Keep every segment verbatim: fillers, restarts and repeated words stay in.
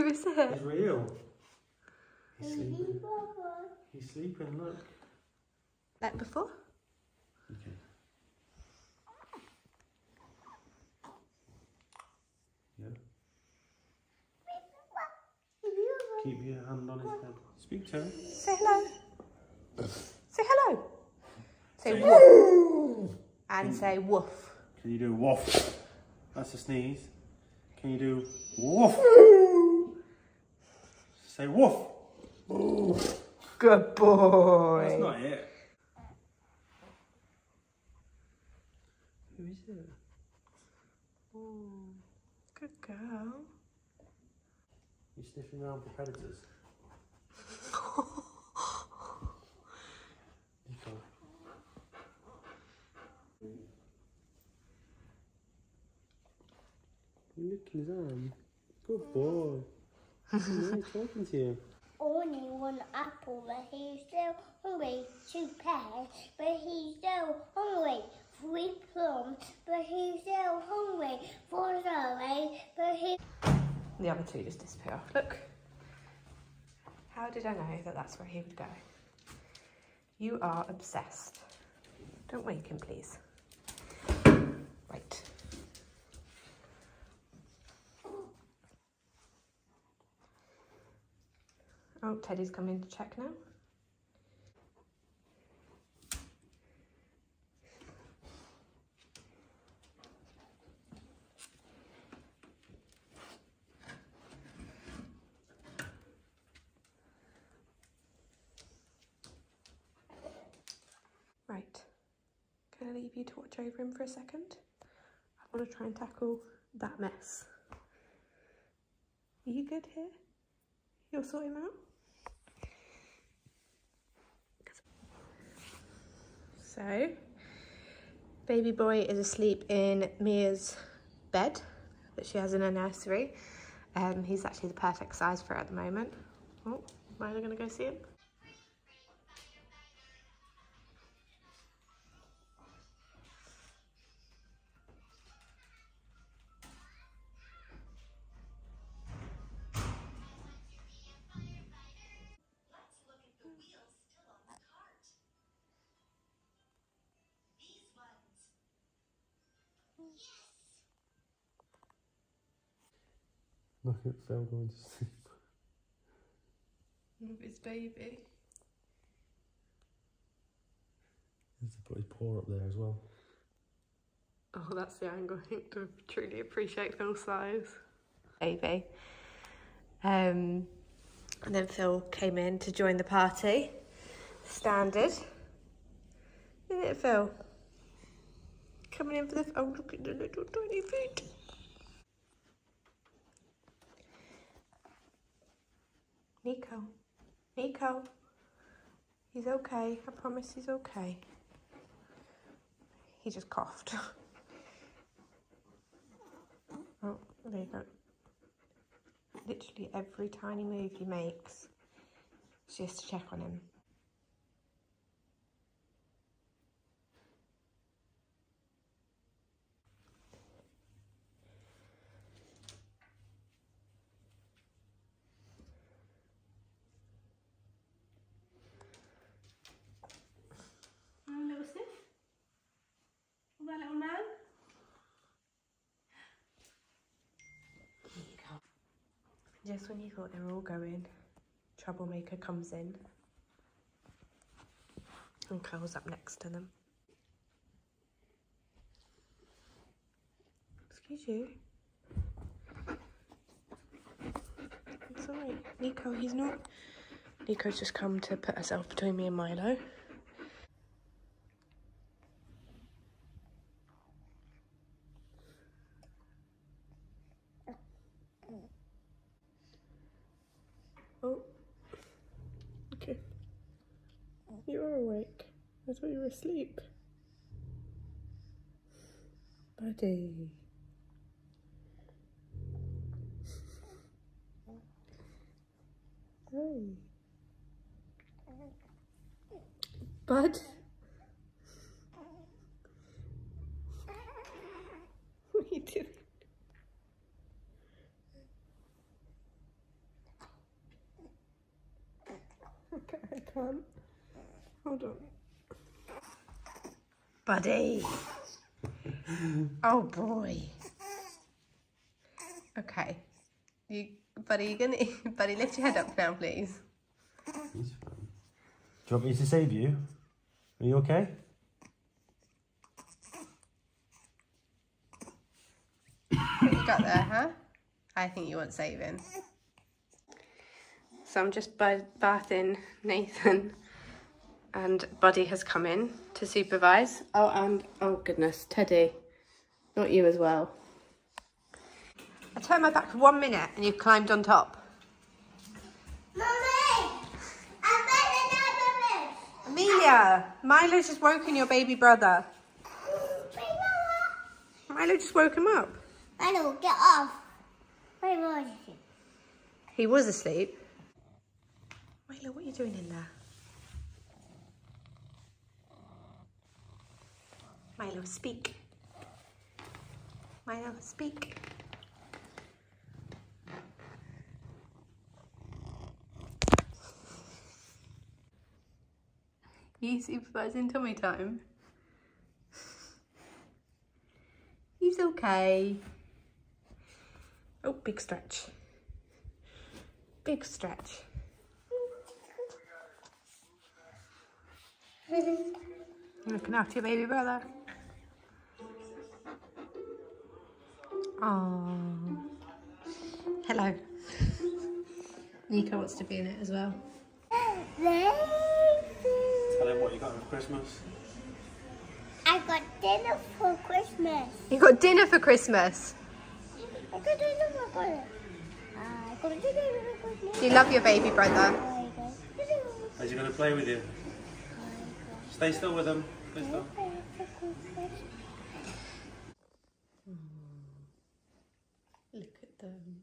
you, is it? It's real. He's sleeping. He's sleeping, look. Like before? Okay. Yeah. Keep your hand on his head. Speak to him. Say hello. Say hello. Say, say woof. And say woof. Can you do woof? That's a sneeze. Can you do woof? Say woof. Woof. Good boy. That's not it. Who is it? Ooh, good girl. You sniffing around for predators? Look at his arm. Good boy. He's talking to you. Only one apple, but he's so hungry. Two pears, but he's so hungry. Three plums, but he's so hungry. Four berries, but he. The other two just disappear. Look. How did I know that that's where he would go? You are obsessed. Don't wake him, please. Right. Oh, Teddy's coming to check now. Right, can I leave you to watch over him for a second? I want to try and tackle that mess. Are you good here? You'll sort him out? So, baby boy is asleep in Mia's bed that she has in her nursery. Um, he's actually the perfect size for her at the moment. Oh, am I gonna go see him? Look at Phil going to sleep. With his baby. He has to put his paw up there as well. Oh, that's the angle I think to truly appreciate Phil's size. Baby. Um, and then Phil came in to join the party. Standard. Isn't it, Phil? Coming in for the... Oh, look at the little tiny feet. Nico, Nico, he's okay, I promise he's okay. He just coughed. Oh, there you go. Literally every tiny move he makes, she has to check on him. Just when you thought they were all going, Troublemaker comes in and curls up next to them. Excuse you. It's alright. Nico, he's not... Nico's just come to put herself between me and Milo. You are awake. I thought you were asleep. Buddy. Hey. Bud. What are you doing? Hold on. Buddy. Oh boy. Okay. You, buddy, you're gonna eat. Buddy, lift your head up now, please. He's fine. Do you want me to save you? Are you okay? What you got there, huh? I think you want saving. So I'm just bathing Nathan, and Buddy has come in to supervise. Oh, and oh goodness, Teddy, not you as well. I turned my back for one minute and you climbed on top. Mummy, I better not move. Amelia, Milo's just woken your baby brother. Milo just woke him up. Milo, get off. Milo was asleep. He was asleep. Milo, what are you doing in there? Milo, speak. Milo, speak. You supervising tummy time? He's okay. Oh, big stretch. Big stretch. Looking after your baby brother. Oh, hello. Nico wants to be in it as well. Tell him what you got for Christmas. I got dinner for Christmas. You got dinner for Christmas? I got dinner for Christmas. I got dinner for Christmas. You love your baby brother. Is he going to play with you? Stay still with him. Stay still. Look at them.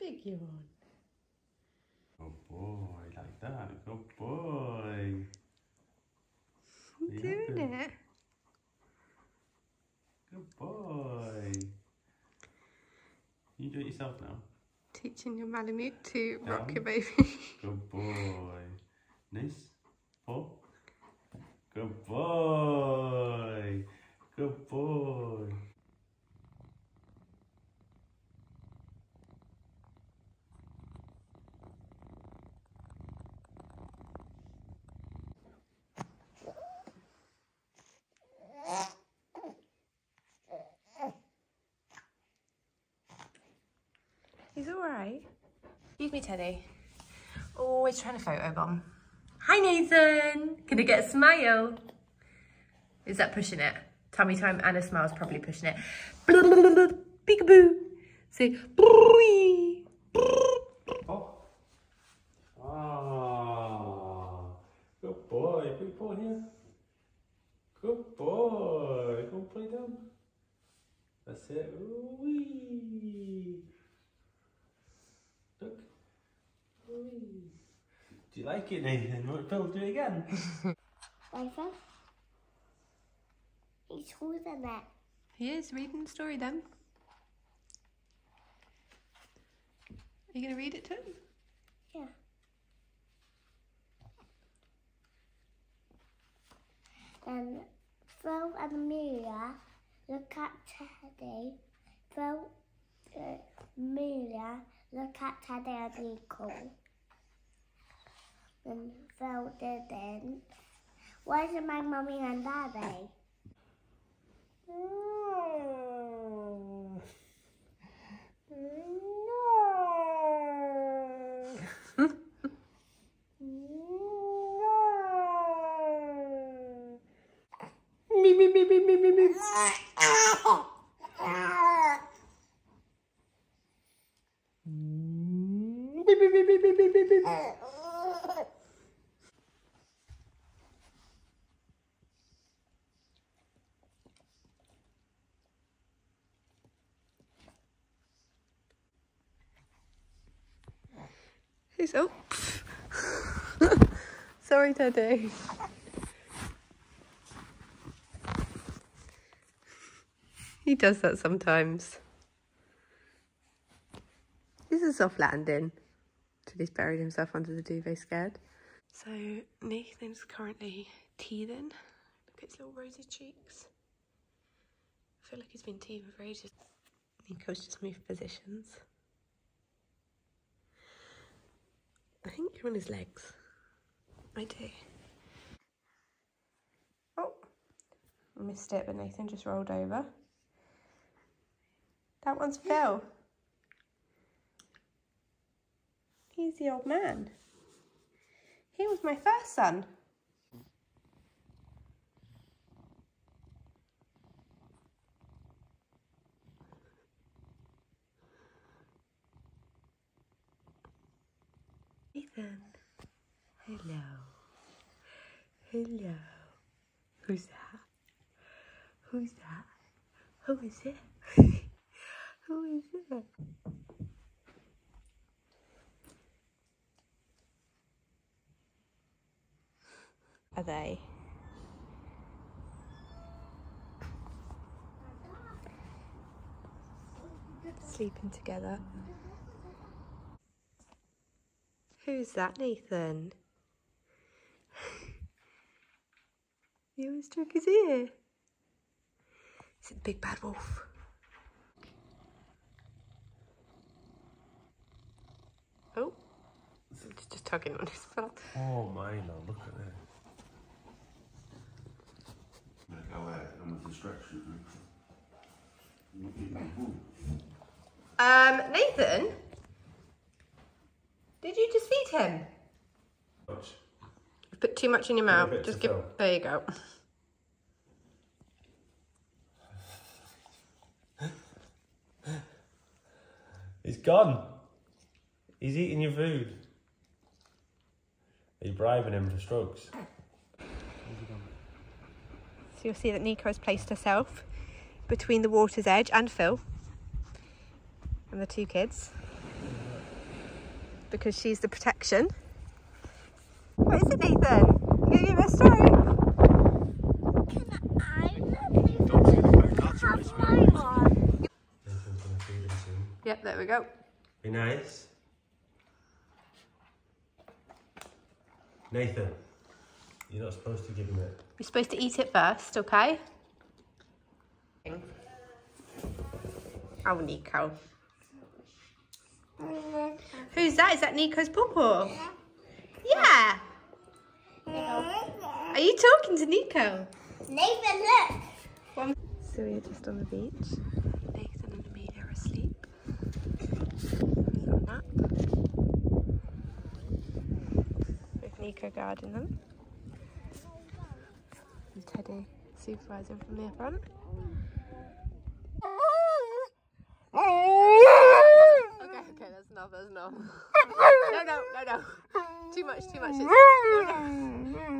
Big yawn. Oh boy, like that. Oh boy. I'm doing it. Good boy. You do it yourself now. Teaching your Malamute to down. Rock your baby. Good boy. Nice. Four. Good boy. Good boy. He's alright. Excuse me, Teddy. Always trying to photobomb. Hi, Nathan. Can I get a smile? Is that pushing it? Tummy time and a smile is probably pushing it. Peekaboo. Say. Oh. Ah. Good boy. Good boy here. Good boy. Come play down. That's it. Wee. Look. Wee. Do you like it, Nathan? Want Bill do it again? Nathan? He's holding that. He is reading the story then. Are you going to read it to him? Yeah. Um, Phil and Amelia look at Teddy. Phil and Amelia look at Teddy and Nico. And Phil didn't. Where's my mummy and daddy? No. No. No. Me, me, me, me, me, me, me. Me, me, me, me, me, me, me. Oh, sorry, Teddy. He does that sometimes. This is a soft landing. until he's buried himself under the duvet scared. So Nathan's currently teething. Look at his little rosy cheeks. I feel like he's been teething for ages. Nico's just moved positions. I think you're on his legs. I do. Oh, I missed it, but Nathan just rolled over. That one's Phil. He's the old man. He was my first son. Nathan. Hello. Hello. Who's that? Who's that? Who is it? Who is it? Are they? Sleeping together. Who's that, Nathan? He always took his ear. Is it the big bad wolf? Oh, it's just tugging on his belt. Oh, my lord, look at this. Um, Nathan? Did you just feed him? Much. You put too much in your mouth. Just give... Fill. There you go. He's gone. He's eating your food. Are you bribing him for strokes? You'll see that Nico has placed herself between the water's edge and Phil and the two kids because she's the protection. What is it, Nathan? You give us a stroke. Can I have mine on? Nathan's gonna feed him soon. Yep, there we go. Be nice. Nathan, you're not supposed to give him it. You're supposed to eat it first, okay? Oh, Nico. Who's that? Is that Nico's pawpaw? Yeah. Are you talking to Nico? Nathan, look. So we're just on the beach. Nathan and Amelia are asleep. A little nap. With Nico guarding them. Teddy supervising from the front. Okay, okay, that's enough, that's enough. No, no, no, no. Too much, too much. No, no.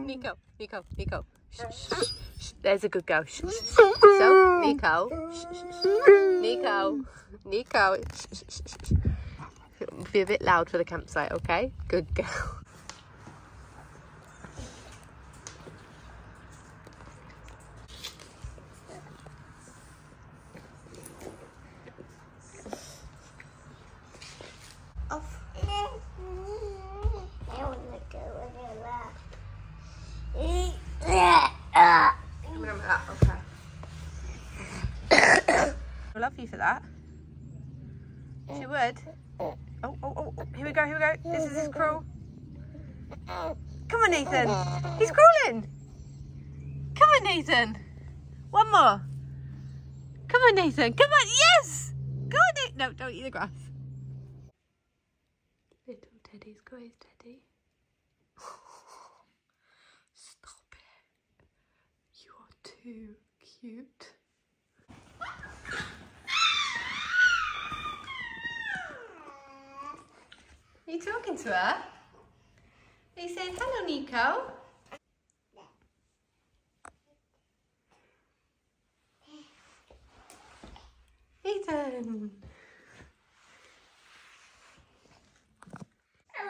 Nico, Nico, Nico. Shh, shh, shh. There's a good girl. Shh, shh, shh. So, Nico. Shh, shh, shh. Nico. Nico. Shh, shh, shh, shh. Be a bit loud for the campsite, okay? Good girl. Love you for that. She would. Oh, oh, oh, oh, here we go, here we go. This is his crawl. Come on, Nathan. He's crawling. Come on, Nathan. One more. Come on, Nathan. Come on, yes. Go on, Nathan. No, don't eat the grass. Little Teddy's got his teddy. Stop it. You are too cute. Are you talking to her? Are you saying hello, Nico? Nathan! I'm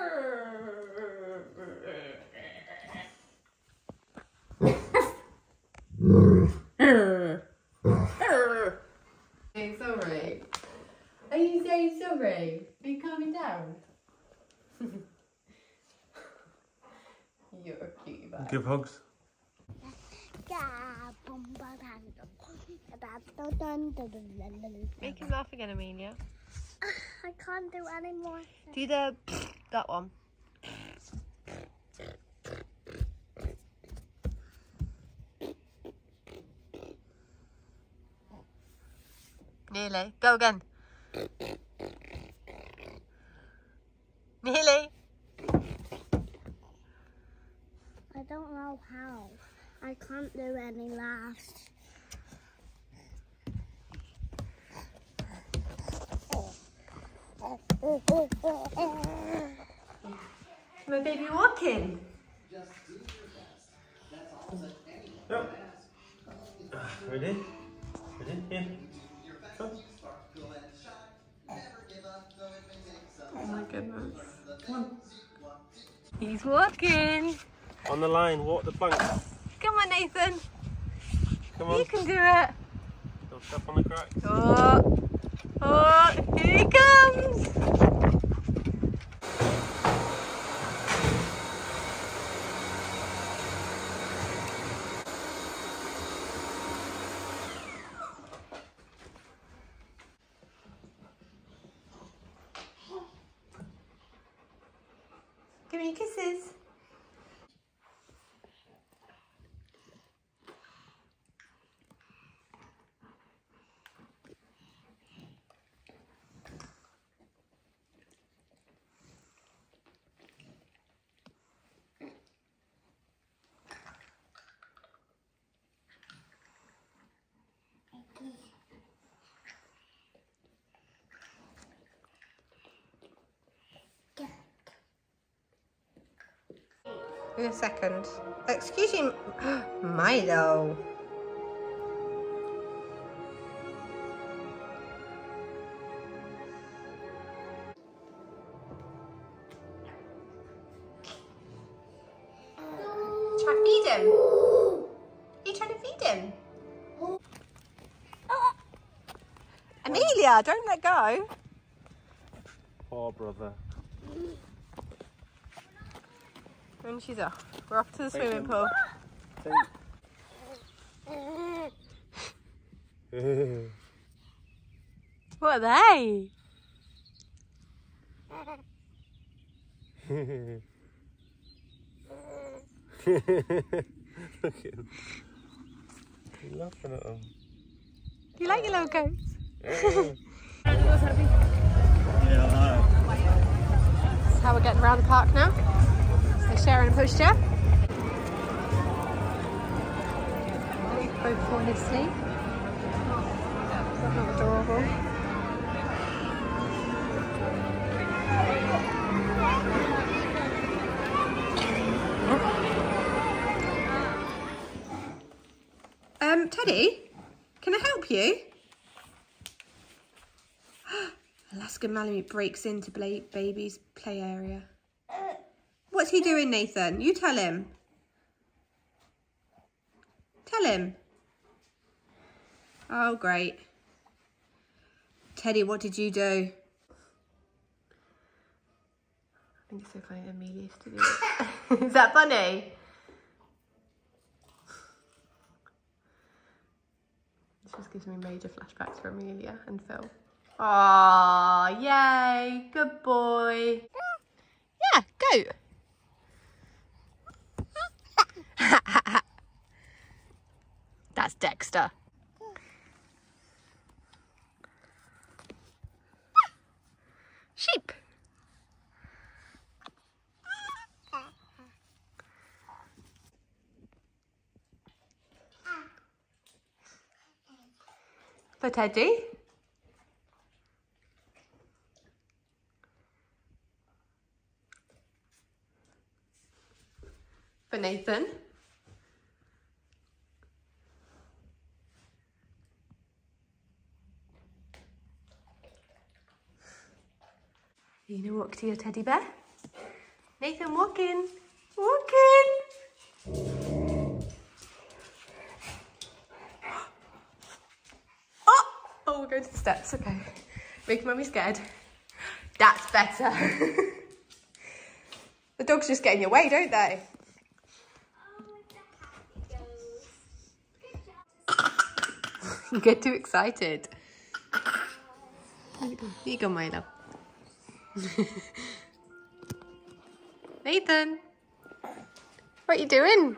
sorry. Are you saying sorry? Are you calming down? Make him laugh again, Amelia. I can't do any more. Do the that one. Nearly. Go again. Nearly. I don't know how. I can't do any laughs. My baby walking. Just do your best. That's all that anyone can ask. Ready? Ready? Here. Oh my goodness. Come on. He's walking. On the line, walk the plank. Come on, Nathan. Come on. You can do it. Don't step on the cracks. Oh, oh, here he comes. Give me kisses. In a second. Excuse me, Milo. Try to feed him. Are you trying to feed him? Oh. Amelia, don't let go. Poor brother. And she's off. We're off to the Thank swimming pool. What are they? Look at him. You're laughing at them. Do you like your little coats? That's how we're getting around the park now. Sharing a push chair. They've both fallen asleep. Isn't that adorable? Um, Teddy, can I help you? Alaskan Malamute breaks into baby's play area. What's he doing, Nathan? You tell him. Tell him. Oh, great. Teddy, what did you do? I think it's so funny that Amelia used to do it. Is that funny? This just gives me major flashbacks for Amelia and Phil. Aww, yay, good boy. Yeah, go. That's Dexter. Sheep. For Teddy. For Nathan. You gonna walk to your teddy bear? Nathan, walk in. Walk in. Oh, oh, we're going to the steps, okay. Make mummy scared. That's better. The dogs just get in your way, don't they? You get too excited. Here you go, Here you go my love. Nathan, what are you doing?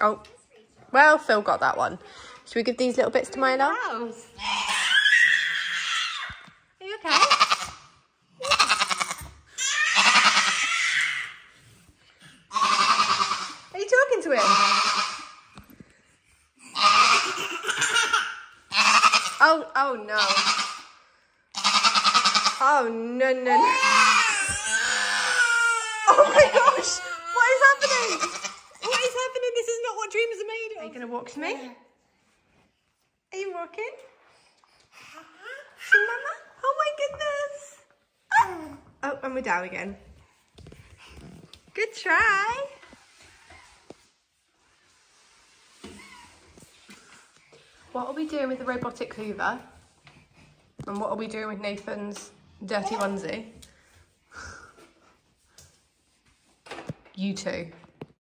Oh, well, Phil got that one. Should we give these little bits to Myla? Are you okay? Are you talking to him? Oh, oh no. Oh, no, no, no. Oh my gosh, what is happening? What is happening? This is not what dreams are made of. Are you going to walk to me? Are you walking? To Mama? Oh my goodness. Oh. Oh, and we're down again. Good try. What are we doing with the robotic Hoover? And what are we doing with Nathan's dirty onesie? You two.